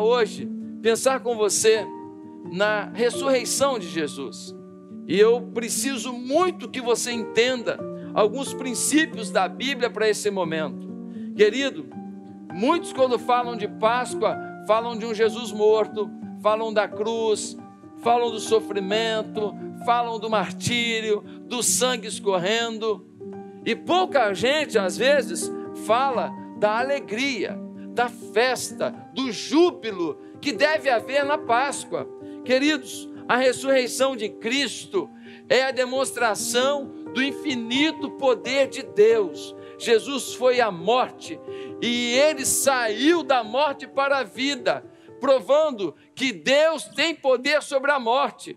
queria hoje pensar com você na ressurreição de Jesus. E eu preciso muito que você entenda alguns princípios da Bíblia para esse momento. Querido, muitos quando falam de Páscoa, falam de um Jesus morto, falam da cruz, falam do sofrimento, falam do martírio, do sangue escorrendo. E pouca gente, às vezes, fala da alegria, da festa, do júbilo que deve haver na Páscoa. Queridos, a ressurreição de Cristo é a demonstração do infinito poder de Deus. Jesus foi à morte e ele saiu da morte para a vida, provando que Deus tem poder sobre a morte,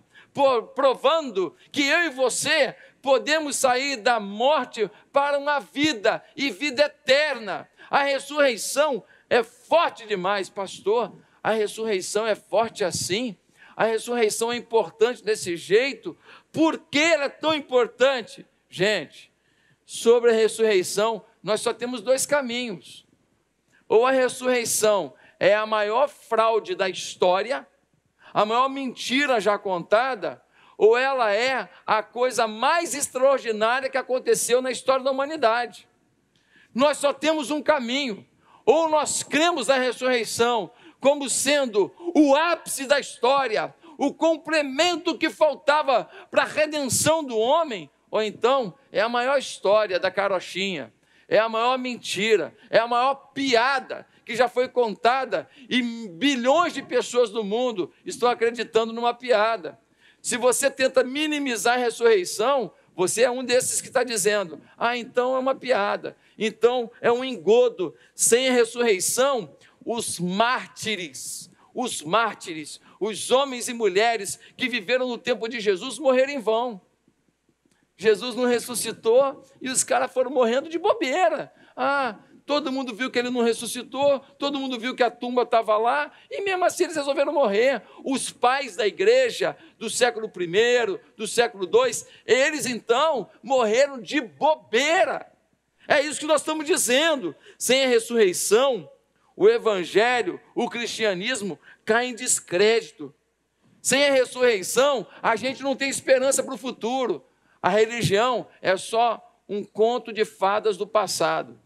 provando que eu e você podemos sair da morte para uma vida e vida eterna. A ressurreição é forte demais, pastor. A ressurreição é forte assim? A ressurreição é importante desse jeito? Por que ela é tão importante? Gente, sobre a ressurreição, nós só temos dois caminhos. Ou a ressurreição é a maior fraude da história, a maior mentira já contada, ou ela é a coisa mais extraordinária que aconteceu na história da humanidade. Nós só temos um caminho. Ou nós cremos na ressurreição como sendo o ápice da história, o complemento que faltava para a redenção do homem, ou então é a maior história da carochinha, é a maior mentira, é a maior piada que já foi contada e bilhões de pessoas do mundo estão acreditando numa piada. Se você tenta minimizar a ressurreição, você é um desses que está dizendo, ah, então é uma piada, então é um engodo. Sem a ressurreição, os mártires, os homens e mulheres que viveram no tempo de Jesus morreram em vão. Jesus não ressuscitou e os caras foram morrendo de bobeira. Ah, todo mundo viu que ele não ressuscitou, todo mundo viu que a tumba estava lá, e mesmo assim eles resolveram morrer. Os pais da igreja do século I, do século II, eles então morreram de bobeira. É isso que nós estamos dizendo. Sem a ressurreição, o evangelho, o cristianismo cai em descrédito. Sem a ressurreição, a gente não tem esperança para o futuro. A religião é só um conto de fadas do passado.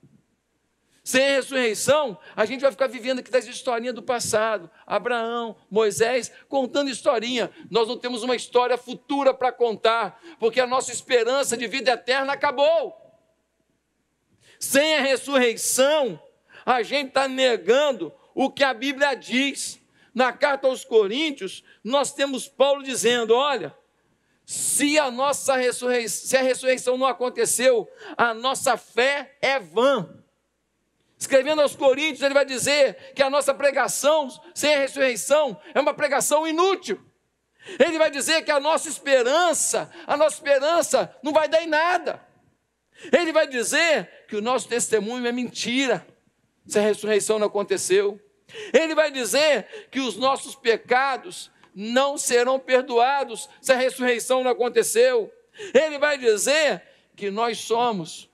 Sem a ressurreição, a gente vai ficar vivendo aqui das historinhas do passado. Abraão, Moisés, contando historinha. Nós não temos uma história futura para contar, porque a nossa esperança de vida eterna acabou. Sem a ressurreição, a gente está negando o que a Bíblia diz. Na carta aos Coríntios, nós temos Paulo dizendo, olha, se a ressurreição não aconteceu, a nossa fé é vã. Escrevendo aos Coríntios, ele vai dizer que a nossa pregação sem a ressurreição é uma pregação inútil. Ele vai dizer que a nossa esperança não vai dar em nada. Ele vai dizer que o nosso testemunho é mentira, se a ressurreição não aconteceu. Ele vai dizer que os nossos pecados não serão perdoados, se a ressurreição não aconteceu. Ele vai dizer que nós somos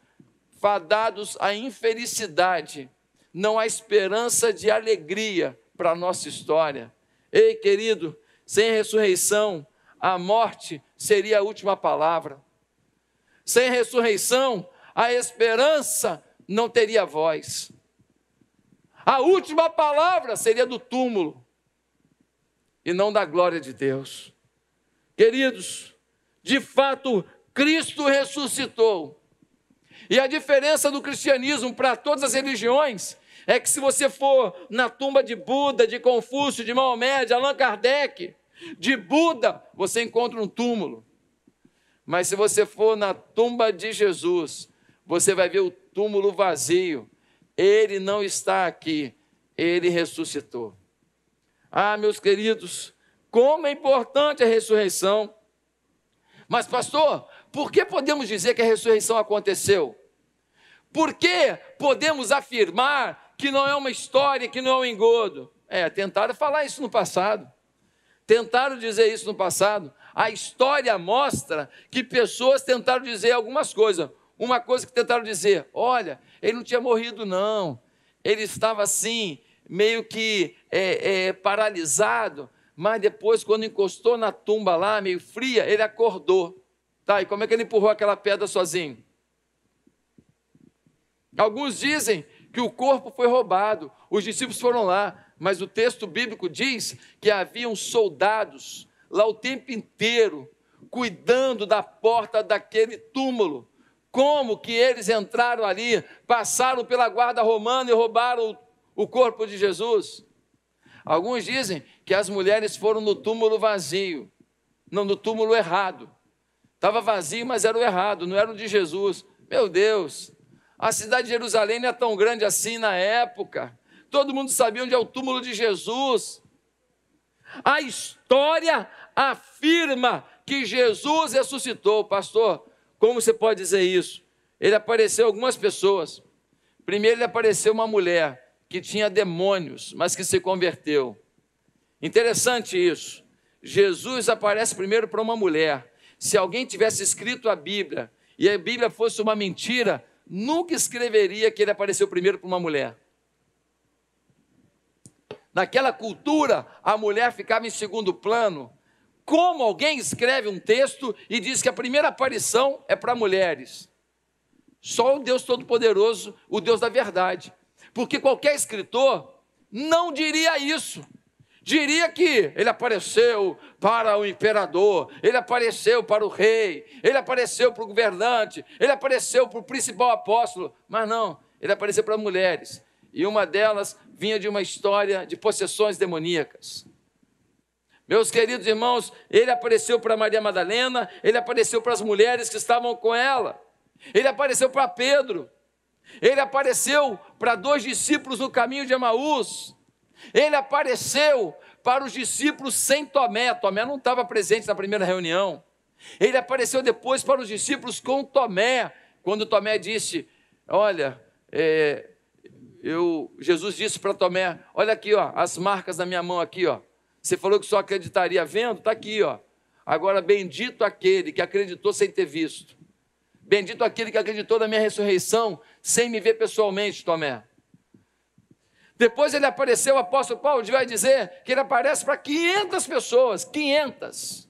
fadados à infelicidade, não há esperança de alegria para a nossa história. Ei, querido, sem a ressurreição, a morte seria a última palavra. Sem a ressurreição, a esperança não teria voz. A última palavra seria do túmulo e não da glória de Deus. Queridos, de fato, Cristo ressuscitou. E a diferença do cristianismo para todas as religiões é que se você for na tumba de Buda, de Confúcio, de Maomé, de Allan Kardec, de Buda, você encontra um túmulo. Mas se você for na tumba de Jesus, você vai ver o túmulo vazio. Ele não está aqui, ele ressuscitou. Ah, meus queridos, como é importante a ressurreição. Mas, pastor, por que podemos dizer que a ressurreição aconteceu? Por que podemos afirmar que não é uma história, que não é um engodo? Tentaram falar isso no passado. Tentaram dizer isso no passado. A história mostra que pessoas tentaram dizer algumas coisas. Uma coisa que tentaram dizer, olha, ele não tinha morrido não, ele estava assim, meio que paralisado, mas depois, quando encostou na tumba lá, meio fria, ele acordou. Tá, e como é que ele empurrou aquela pedra sozinho? Alguns dizem que o corpo foi roubado, os discípulos foram lá, mas o texto bíblico diz que haviam soldados lá o tempo inteiro, cuidando da porta daquele túmulo. Como que eles entraram ali, passaram pela guarda romana e roubaram o corpo de Jesus? Alguns dizem que as mulheres foram no túmulo vazio, não, no túmulo errado. Estava vazio, mas era o errado, não era o de Jesus. Meu Deus, a cidade de Jerusalém não é tão grande assim na época. Todo mundo sabia onde é o túmulo de Jesus. A história afirma que Jesus ressuscitou. Pastor, como você pode dizer isso? Ele apareceu a algumas pessoas. Primeiro ele apareceu uma mulher que tinha demônios, mas que se converteu. Interessante isso. Jesus aparece primeiro para uma mulher. Se alguém tivesse escrito a Bíblia e a Bíblia fosse uma mentira, nunca escreveria que ele apareceu primeiro para uma mulher. Naquela cultura, a mulher ficava em segundo plano. Como alguém escreve um texto e diz que a primeira aparição é para mulheres? Só o Deus Todo-Poderoso, o Deus da verdade. Porque qualquer escritor não diria isso. Diria que ele apareceu para o imperador, ele apareceu para o rei, ele apareceu para o governante, ele apareceu para o principal apóstolo. Mas não, ele apareceu para mulheres. E uma delas vinha de uma história de possessões demoníacas. Meus queridos irmãos, ele apareceu para Maria Madalena, ele apareceu para as mulheres que estavam com ela, ele apareceu para Pedro, ele apareceu para 2 discípulos no caminho de Emaús, ele apareceu para os discípulos sem Tomé. Tomé não estava presente na primeira reunião. Ele apareceu depois para os discípulos com Tomé, quando Tomé disse, olha, Jesus disse para Tomé, olha aqui, ó, as marcas na minha mão aqui, ó. Você falou que só acreditaria vendo? Está aqui, ó. Agora, bendito aquele que acreditou sem ter visto. Bendito aquele que acreditou na minha ressurreição sem me ver pessoalmente, Tomé. Depois ele apareceu, o apóstolo Paulo vai dizer que ele aparece para 500 pessoas, 500.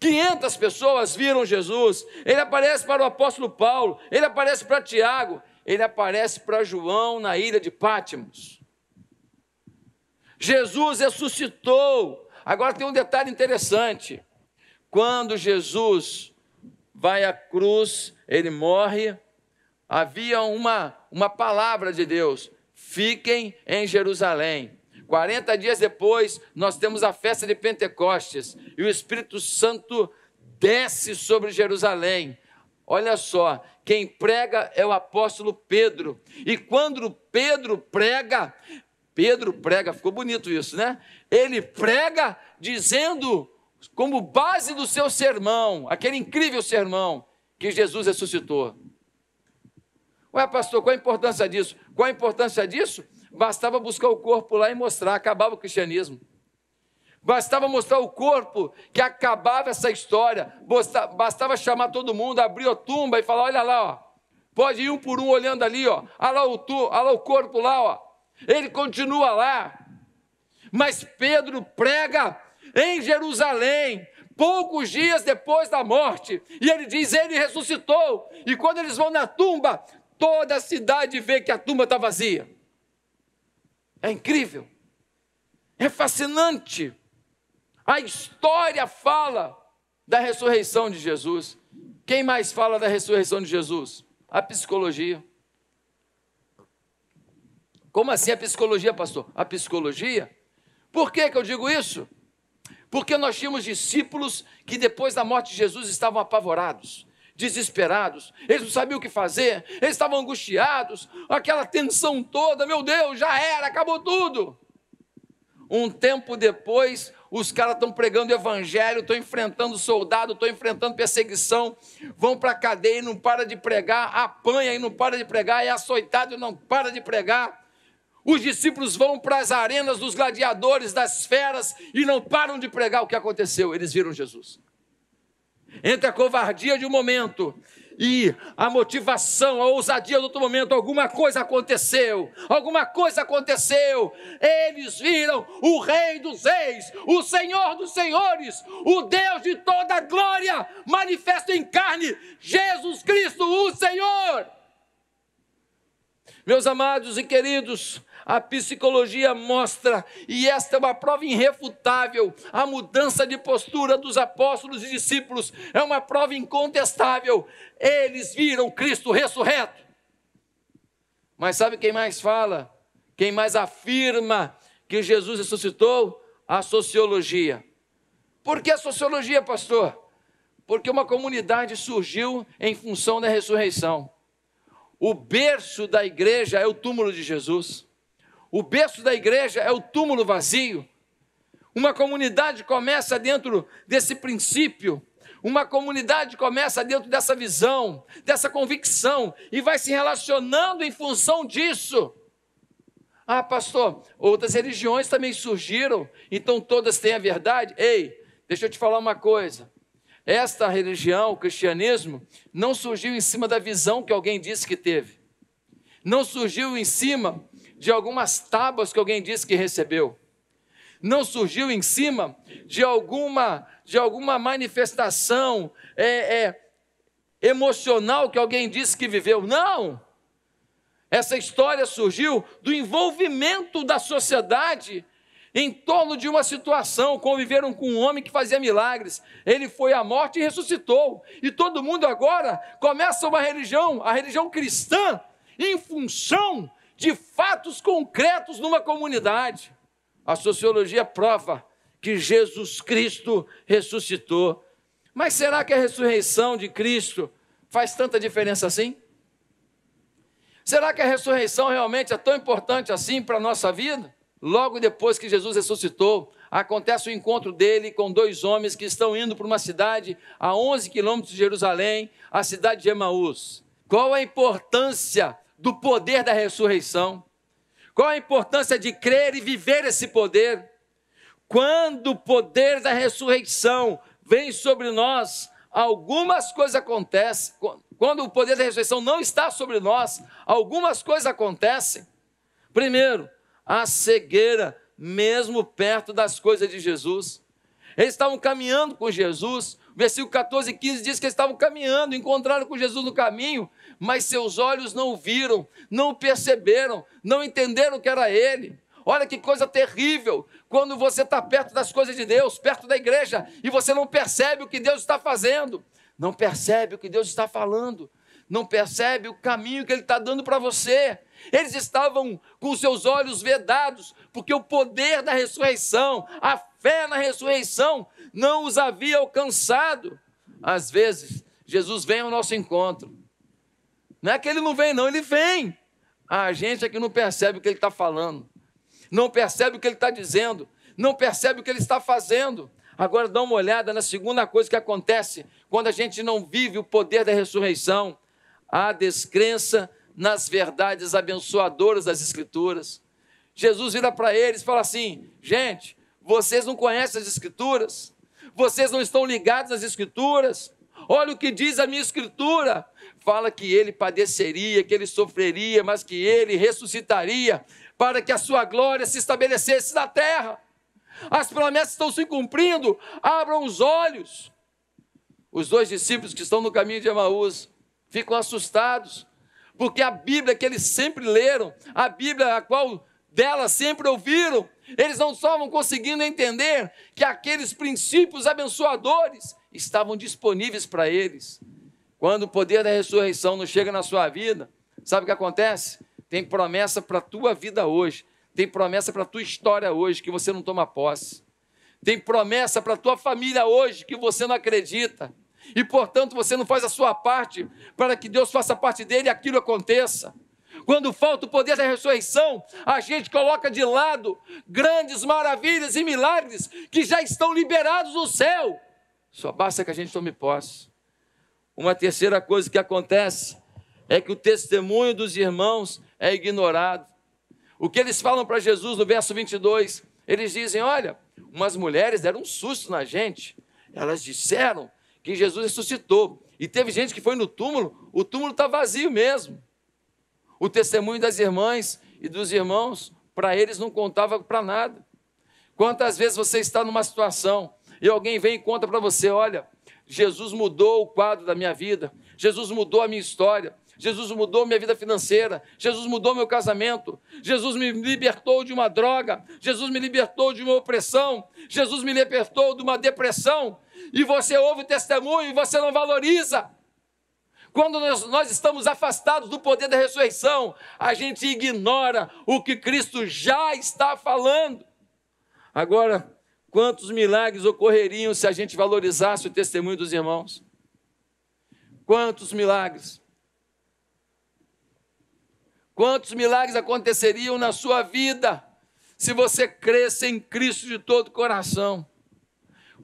500 pessoas viram Jesus. Ele aparece para o apóstolo Paulo, ele aparece para Tiago, ele aparece para João na ilha de Patmos. Jesus ressuscitou. Agora tem um detalhe interessante. Quando Jesus vai à cruz, ele morre, havia uma palavra de Deus: fiquem em Jerusalém. 40 dias depois, nós temos a festa de Pentecostes, e o Espírito Santo desce sobre Jerusalém. Olha só, quem prega é o apóstolo Pedro, e quando Pedro prega, ficou bonito isso, né? Ele prega dizendo, como base do seu sermão, aquele incrível sermão, que Jesus ressuscitou. Ué, pastor, qual a importância disso? Qual a importância disso? Bastava buscar o corpo lá e mostrar, acabava o cristianismo. Bastava mostrar o corpo que acabava essa história. Bastava chamar todo mundo, abrir a tumba e falar, olha lá, ó. Pode ir um por um olhando ali, ó. Olha lá o corpo lá, ó. Ele continua lá. Mas Pedro prega em Jerusalém, poucos dias depois da morte, e ele diz, ele ressuscitou. E quando eles vão na tumba, toda a cidade vê que a tumba está vazia. É incrível, é fascinante. A história fala da ressurreição de Jesus. Quem mais fala da ressurreição de Jesus? A psicologia. Como assim a psicologia, pastor? A psicologia? Por que que eu digo isso? Porque nós tínhamos discípulos que depois da morte de Jesus estavam apavorados, desesperados, eles não sabiam o que fazer, eles estavam angustiados, aquela tensão toda, meu Deus, já era, acabou tudo. Um tempo depois, os caras estão pregando o evangelho, estão enfrentando soldado, estão enfrentando perseguição, vão para a cadeia e não para de pregar, apanha e não para de pregar, é açoitado e não para de pregar. Os discípulos vão para as arenas dos gladiadores, das feras, e não param de pregar. O que aconteceu? Eles viram Jesus. Entre a covardia de um momento E a motivação, a ousadia do outro momento, alguma coisa aconteceu, eles viram o Rei dos Reis, o Senhor dos Senhores, o Deus de toda a glória, manifesto em carne, Jesus Cristo, o Senhor. Meus amados e queridos, a psicologia mostra, e esta é uma prova irrefutável, a mudança de postura dos apóstolos e discípulos, é uma prova incontestável, eles viram Cristo ressurreto. Mas sabe quem mais fala, quem mais afirma que Jesus ressuscitou? A sociologia. Por que a sociologia, pastor? Porque uma comunidade surgiu em função da ressurreição. O berço da igreja é o túmulo de Jesus. O berço da igreja é o túmulo vazio. Uma comunidade começa dentro desse princípio. Uma comunidade começa dentro dessa visão, dessa convicção, e vai se relacionando em função disso. Ah, pastor, outras religiões também surgiram, então todas têm a verdade? Ei, deixa eu te falar uma coisa. Esta religião, o cristianismo, não surgiu em cima da visão que alguém disse que teve. Não surgiu em cima de algumas tábuas que alguém disse que recebeu. Não surgiu em cima de alguma manifestação emocional que alguém disse que viveu. Não! Essa história surgiu do envolvimento da sociedade em torno de uma situação. Conviveram com um homem que fazia milagres, ele foi à morte e ressuscitou, e todo mundo agora começa uma religião, a religião cristã, em função de fatos concretos numa comunidade. A sociologia prova que Jesus Cristo ressuscitou, mas será que a ressurreição de Cristo faz tanta diferença assim? Será que a ressurreição realmente é tão importante assim para a nossa vida? Logo depois que Jesus ressuscitou, acontece o encontro dele com dois homens que estão indo para uma cidade a 11 quilômetros de Jerusalém, a cidade de Emaús. Qual a importância do poder da ressurreição? Qual a importância de crer e viver esse poder? Quando o poder da ressurreição vem sobre nós, algumas coisas acontecem. Quando o poder da ressurreição não está sobre nós, algumas coisas acontecem. Primeiro, a cegueira, mesmo perto das coisas de Jesus. Eles estavam caminhando com Jesus, versículo 14 e 15 diz que eles estavam caminhando, encontraram com Jesus no caminho, mas seus olhos não viram, não perceberam, não entenderam que era ele. Olha que coisa terrível, quando você está perto das coisas de Deus, perto da igreja, e você não percebe o que Deus está fazendo, não percebe o que Deus está falando, não percebe o caminho que ele está dando para você. Eles estavam com seus olhos vedados, porque o poder da ressurreição, a fé na ressurreição, não os havia alcançado. Às vezes, Jesus vem ao nosso encontro. Não é que ele não vem, não, ele vem. A gente é que não percebe o que ele está falando, não percebe o que ele está dizendo, não percebe o que ele está fazendo. Agora dá uma olhada na segunda coisa que acontece quando a gente não vive o poder da ressurreição: a descrença nas verdades abençoadoras das Escrituras. Jesus vira para eles e fala assim: gente, vocês não conhecem as Escrituras, vocês não estão ligados às Escrituras, olha o que diz a minha Escritura, fala que ele padeceria, que ele sofreria, mas que ele ressuscitaria, para que a sua glória se estabelecesse na terra. As promessas estão se cumprindo, abram os olhos. Os dois discípulos que estão no caminho de Emaús ficam assustados, porque a Bíblia que eles sempre leram, a Bíblia a qual delas sempre ouviram, eles não estavam conseguindo entender que aqueles princípios abençoadores estavam disponíveis para eles. Quando o poder da ressurreição não chega na sua vida, sabe o que acontece? Tem promessa para a tua vida hoje, tem promessa para a tua história hoje que você não toma posse, tem promessa para a tua família hoje que você não acredita, e portanto você não faz a sua parte para que Deus faça a parte dele e aquilo aconteça. Quando falta o poder da ressurreição, a gente coloca de lado grandes maravilhas e milagres que já estão liberados no céu, só basta que a gente tome posse. Uma terceira coisa que acontece é que o testemunho dos irmãos é ignorado. O que eles falam para Jesus no verso 22, eles dizem: olha, umas mulheres deram um susto na gente, elas disseram que Jesus ressuscitou, E teve gente que foi no túmulo, o túmulo está vazio mesmo. O testemunho das irmãs e dos irmãos, para eles não contava para nada. Quantas vezes você está numa situação e alguém vem e conta para você, olha, Jesus mudou o quadro da minha vida, Jesus mudou a minha história, Jesus mudou minha vida financeira, Jesus mudou meu casamento, Jesus me libertou de uma droga, Jesus me libertou de uma opressão, Jesus me libertou de uma depressão, e você ouve o testemunho e você não valoriza. Quando nós estamos afastados do poder da ressurreição, a gente ignora o que Cristo já está falando. Agora, quantos milagres ocorreriam se a gente valorizasse o testemunho dos irmãos? Quantos milagres? Quantos milagres aconteceriam na sua vida se você cresse em Cristo de todo o coração?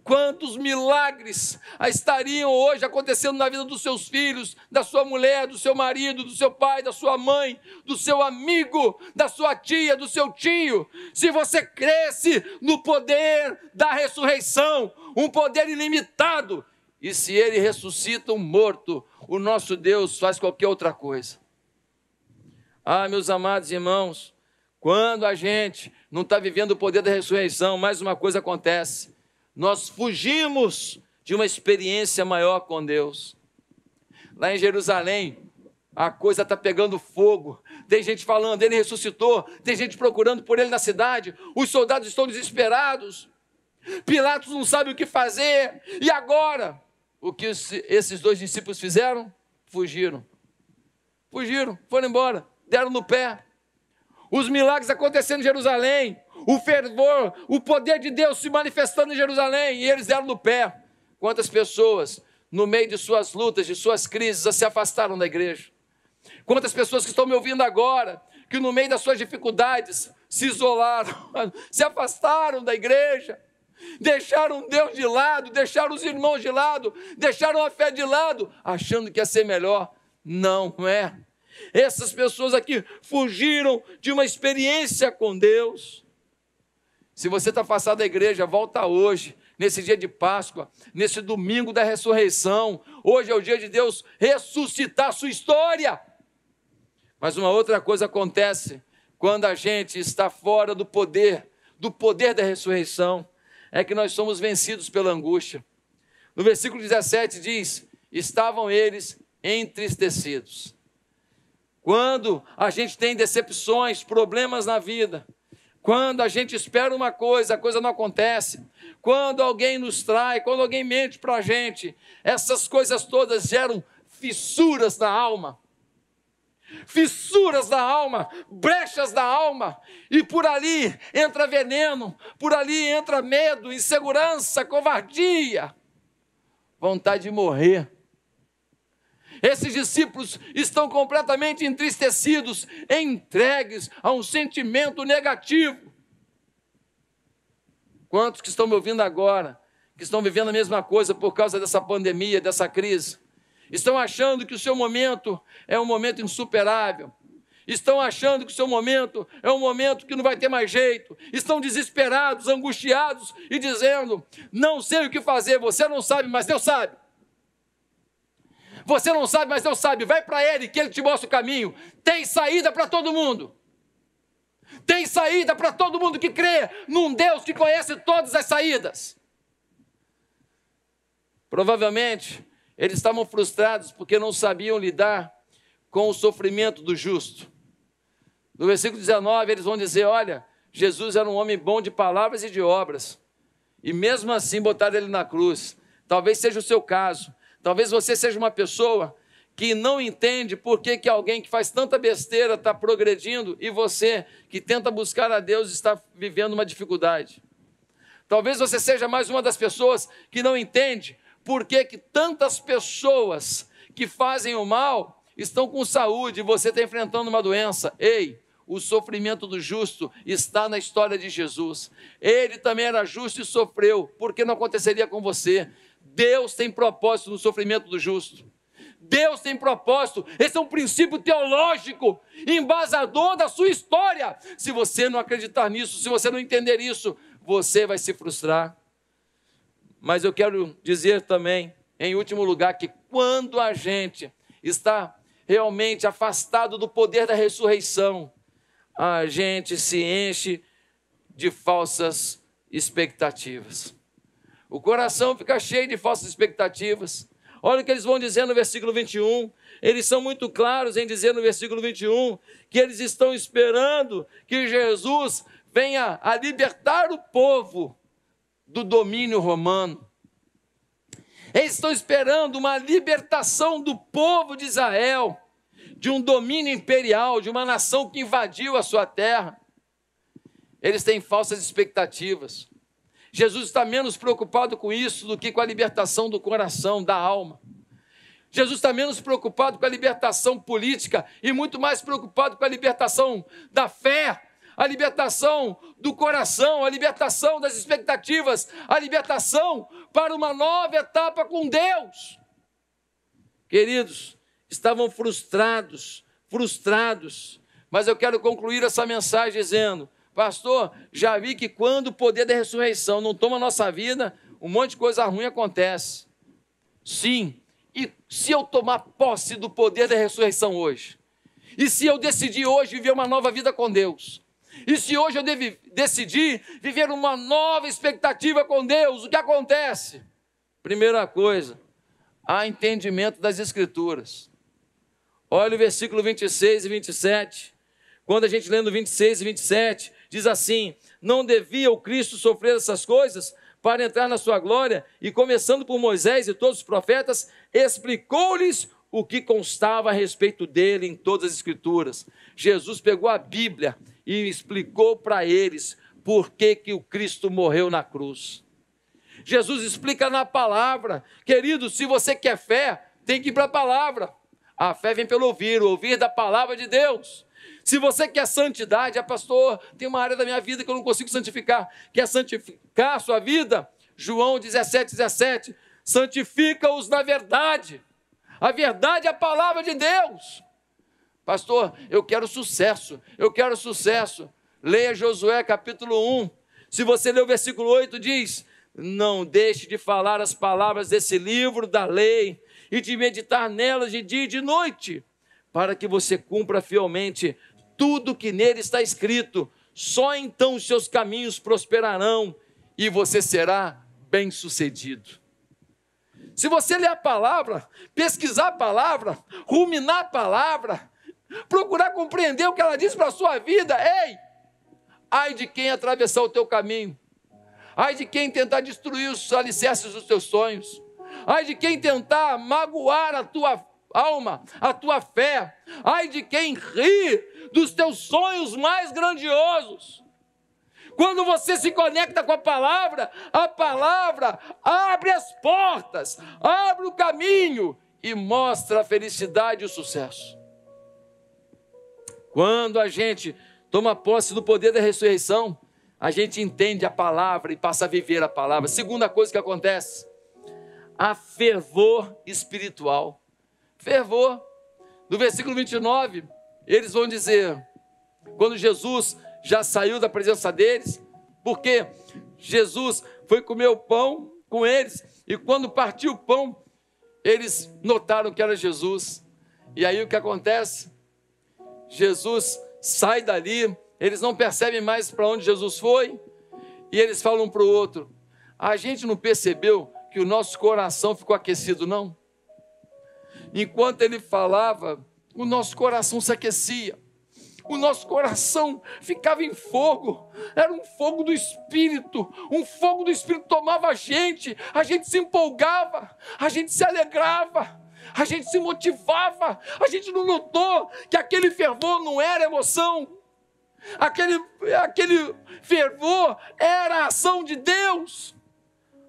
Quantos milagres estariam hoje acontecendo na vida dos seus filhos, da sua mulher, do seu marido, do seu pai, da sua mãe, do seu amigo, da sua tia, do seu tio, se você cresse no poder da ressurreição, um poder ilimitado? E se ele ressuscita um morto, o nosso Deus faz qualquer outra coisa. Ah, meus amados irmãos, quando a gente não está vivendo o poder da ressurreição, mais uma coisa acontece: nós fugimos de uma experiência maior com Deus. Lá em Jerusalém, a coisa está pegando fogo, tem gente falando, ele ressuscitou, tem gente procurando por ele na cidade, os soldados estão desesperados, Pilatos não sabe o que fazer, e agora? O que esses dois discípulos fizeram? Fugiram, foram embora. Deram no pé, os milagres acontecendo em Jerusalém, o fervor, o poder de Deus se manifestando em Jerusalém, e eles deram no pé. Quantas pessoas, no meio de suas lutas, de suas crises, se afastaram da igreja? Quantas pessoas que estão me ouvindo agora, que no meio das suas dificuldades, se isolaram, se afastaram da igreja, deixaram Deus de lado, deixaram os irmãos de lado, deixaram a fé de lado, achando que ia ser melhor. Não é. Essas pessoas aqui fugiram de uma experiência com Deus. Se você está afastado da igreja, volta hoje, nesse dia de Páscoa, nesse domingo da ressurreição. Hoje é o dia de Deus ressuscitar a sua história. Mas uma outra coisa acontece quando a gente está fora do poder da ressurreição, é que nós somos vencidos pela angústia. No versículo 17 diz, estavam eles entristecidos. Quando a gente tem decepções, problemas na vida, quando a gente espera uma coisa, a coisa não acontece, quando alguém nos trai, quando alguém mente para a gente, essas coisas todas geram fissuras na alma, brechas na alma, e por ali entra veneno, por ali entra medo, insegurança, covardia, vontade de morrer. Esses discípulos estão completamente entristecidos, entregues a um sentimento negativo. Quantos que estão me ouvindo agora, que estão vivendo a mesma coisa por causa dessa pandemia, dessa crise, estão achando que o seu momento é um momento insuperável, estão achando que o seu momento é um momento que não vai ter mais jeito, estão desesperados, angustiados e dizendo, não sei o que fazer, você não sabe, mas Deus sabe. Você não sabe, mas Deus sabe. Vai para ele, que ele te mostra o caminho. Tem saída para todo mundo. Tem saída para todo mundo que crê num Deus que conhece todas as saídas. Provavelmente, eles estavam frustrados porque não sabiam lidar com o sofrimento do justo. No versículo 19, eles vão dizer, olha, Jesus era um homem bom de palavras e de obras. E mesmo assim, botaram ele na cruz. Talvez seja o seu caso. Talvez você seja uma pessoa que não entende por que alguém que faz tanta besteira está progredindo e você que tenta buscar a Deus está vivendo uma dificuldade. Talvez você seja mais uma das pessoas que não entende por que tantas pessoas que fazem o mal estão com saúde e você está enfrentando uma doença. Ei, o sofrimento do justo está na história de Jesus. Ele também era justo e sofreu, porque não aconteceria com você. Deus tem propósito no sofrimento do justo. Deus tem propósito. Esse é um princípio teológico, embasador da sua história. Se você não acreditar nisso, se você não entender isso, você vai se frustrar. Mas eu quero dizer também, Em último lugar, que quando a gente está realmente afastado do poder da ressurreição, a gente se enche de falsas expectativas. O coração fica cheio de falsas expectativas. Olha o que eles vão dizer no versículo 21. Eles são muito claros em dizer no versículo 21 que eles estão esperando que Jesus venha a libertar o povo do domínio romano. Eles estão esperando uma libertação do povo de Israel, de um domínio imperial, de uma nação que invadiu a sua terra. Eles têm falsas expectativas. Jesus está menos preocupado com isso do que com a libertação do coração, da alma. Jesus está menos preocupado com a libertação política e muito mais preocupado com a libertação da fé, a libertação do coração, a libertação das expectativas, a libertação para uma nova etapa com Deus. Queridos, estavam frustrados, mas eu quero concluir essa mensagem dizendo: pastor, já vi que quando o poder da ressurreição não toma a nossa vida, um monte de coisa ruim acontece. Sim, e se eu tomar posse do poder da ressurreição hoje? E se eu decidir hoje viver uma nova vida com Deus? E se hoje eu decidir viver uma nova expectativa com Deus, o que acontece? Primeira coisa, há entendimento das Escrituras. Olha o versículo 26 e 27. Quando a gente lê no 26 e 27, diz assim: não devia o Cristo sofrer essas coisas para entrar na sua glória? E começando por Moisés e todos os profetas, explicou-lhes o que constava a respeito dele em todas as Escrituras. Jesus pegou a Bíblia e explicou para eles por que o Cristo morreu na cruz. Jesus explica na palavra. Querido, se você quer fé, tem que ir para a palavra. A fé vem pelo ouvir, o ouvir da palavra de Deus. Se você quer santidade, pastor, tem uma área da minha vida que eu não consigo santificar. Quer santificar a sua vida? João 17:17, santifica-os na verdade. A verdade é a palavra de Deus. Pastor, eu quero sucesso, Leia Josué capítulo 1. Se você ler o versículo 8, diz: não deixe de falar as palavras desse livro da lei e de meditar nelas de dia e de noite, para que você cumpra fielmente tudo que nele está escrito. Só então os seus caminhos prosperarão e você será bem-sucedido. Se você ler a palavra, pesquisar a palavra, ruminar a palavra, procurar compreender o que ela diz para a sua vida, ei, ai de quem atravessar o teu caminho, ai de quem tentar destruir os alicerces dos teus sonhos, ai de quem tentar magoar a tua alma, a tua fé, ai de quem rir dos teus sonhos mais grandiosos. Quando você se conecta com a palavra abre as portas, abre o caminho e mostra a felicidade e o sucesso. Quando a gente toma posse do poder da ressurreição, a gente entende a palavra e passa a viver a palavra. Segunda coisa que acontece, há fervor espiritual. Fervor. No versículo 29, eles vão dizer, quando Jesus já saiu da presença deles, porque Jesus foi comer o pão com eles, e quando partiu o pão, eles notaram que era Jesus. E aí o que acontece? Jesus sai dali, eles não percebem mais para onde Jesus foi, e eles falam um para o outro: a gente não percebeu que o nosso coração ficou aquecido, não? Enquanto ele falava, o nosso coração se aquecia. O nosso coração ficava em fogo, era um fogo do Espírito, um fogo do Espírito tomava a gente se empolgava, a gente se alegrava, a gente se motivava, a gente não notou que aquele fervor não era emoção, aquele fervor era a ação de Deus.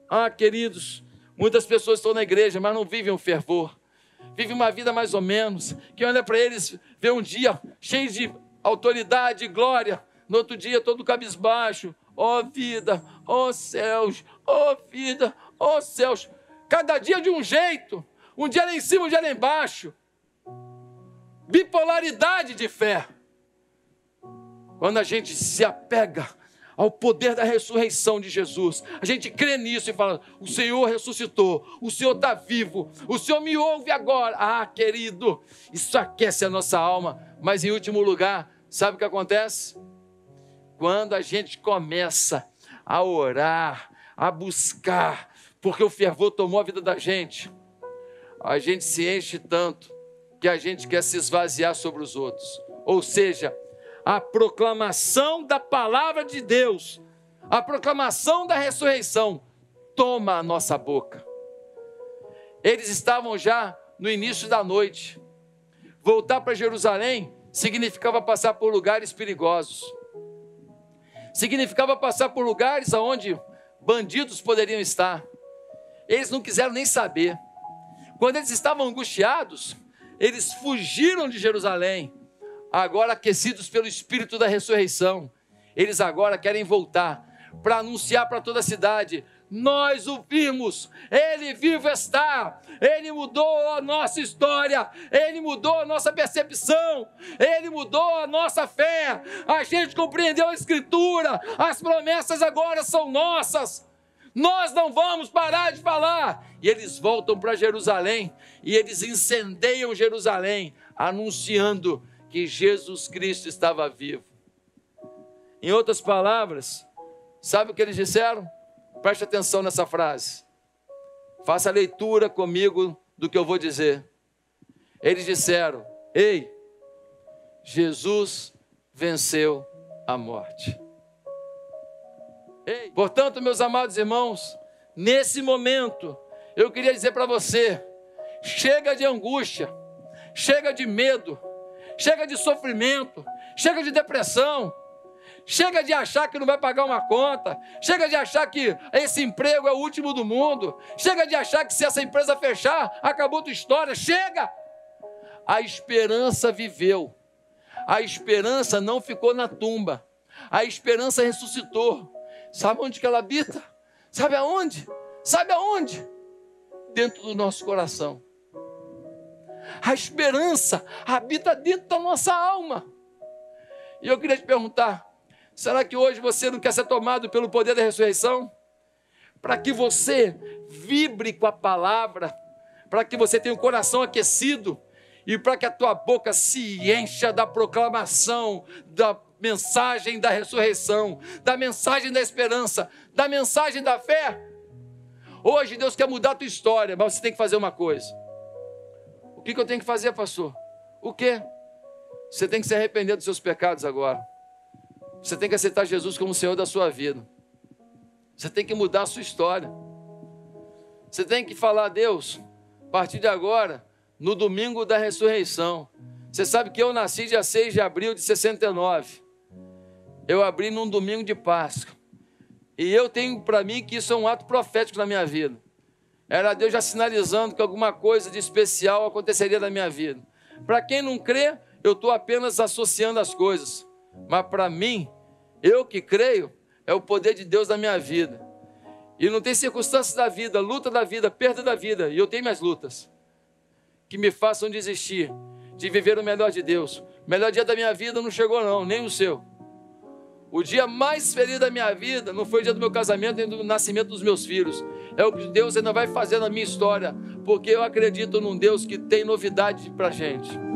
Ah, queridos, muitas pessoas estão na igreja, mas não vivem um fervor, vivem uma vida mais ou menos, que olha para eles, vê um dia cheio de autoridade e glória, no outro dia todo cabisbaixo, ó vida, ó céus, ó vida, ó céus, cada dia de um jeito, um dia lá em cima, um dia lá embaixo, bipolaridade de fé. Quando a gente se apega ao poder da ressurreição de Jesus. A gente crê nisso e fala, o Senhor ressuscitou, o Senhor está vivo, o Senhor me ouve agora. Ah, querido, isso aquece a nossa alma. Mas em último lugar, sabe o que acontece? Quando a gente começa a orar, a buscar, porque o fervor tomou a vida da gente, a gente se enche tanto que a gente quer se esvaziar sobre os outros. Ou seja, a proclamação da palavra de Deus, a proclamação da ressurreição, toma a nossa boca. Eles estavam já no início da noite. Voltar para Jerusalém significava passar por lugares perigosos. Significava passar por lugares onde bandidos poderiam estar. Eles não quiseram nem saber. Quando eles estavam angustiados, eles fugiram de Jerusalém. Agora aquecidos pelo Espírito da ressurreição, eles agora querem voltar para anunciar para toda a cidade, nós o vimos, ele vivo está, ele mudou a nossa história, ele mudou a nossa percepção, ele mudou a nossa fé, a gente compreendeu a Escritura, as promessas agora são nossas, nós não vamos parar de falar. E eles voltam para Jerusalém, e eles incendeiam Jerusalém, anunciando que Jesus Cristo estava vivo. Em outras palavras, sabe o que eles disseram? Preste atenção nessa frase. Faça a leitura comigo do que eu vou dizer. Eles disseram, ei, Jesus venceu a morte. Ei. Portanto, meus amados irmãos, nesse momento, eu queria dizer para você, chega de angústia, chega de medo, chega de sofrimento, chega de depressão, chega de achar que não vai pagar uma conta, chega de achar que esse emprego é o último do mundo, chega de achar que se essa empresa fechar, acabou tua história, chega! A esperança viveu, a esperança não ficou na tumba, a esperança ressuscitou. Sabe onde que ela habita? Sabe aonde? Sabe aonde? Dentro do nosso coração. A esperança habita dentro da nossa alma. E eu queria te perguntar, será que hoje você não quer ser tomado pelo poder da ressurreição? Para que você vibre com a palavra, para que você tenha o coração aquecido e para que a tua boca se encha da proclamação, da mensagem da ressurreição, da mensagem da esperança, da mensagem da fé. Hoje Deus quer mudar a tua história, mas você tem que fazer uma coisa. O que eu tenho que fazer, pastor? O quê? Você tem que se arrepender dos seus pecados agora. Você tem que aceitar Jesus como o Senhor da sua vida. Você tem que mudar a sua história. Você tem que falar a Deus, a partir de agora, no domingo da ressurreição. Você sabe que eu nasci dia 6 de abril de 69. Eu abri num domingo de Páscoa. E eu tenho para mim que isso é um ato profético na minha vida. Era Deus já sinalizando que alguma coisa de especial aconteceria na minha vida. Para quem não crê, eu estou apenas associando as coisas. Mas para mim, eu que creio, é o poder de Deus na minha vida. E não tem circunstâncias da vida, luta da vida, perda da vida. E eu tenho minhas lutas. Que me façam desistir de viver o melhor de Deus. O melhor dia da minha vida não chegou não, nem o seu. O dia mais feliz da minha vida não foi o dia do meu casamento, nem do nascimento dos meus filhos. É o que Deus ainda vai fazer na minha história, porque eu acredito num Deus que tem novidade para a gente.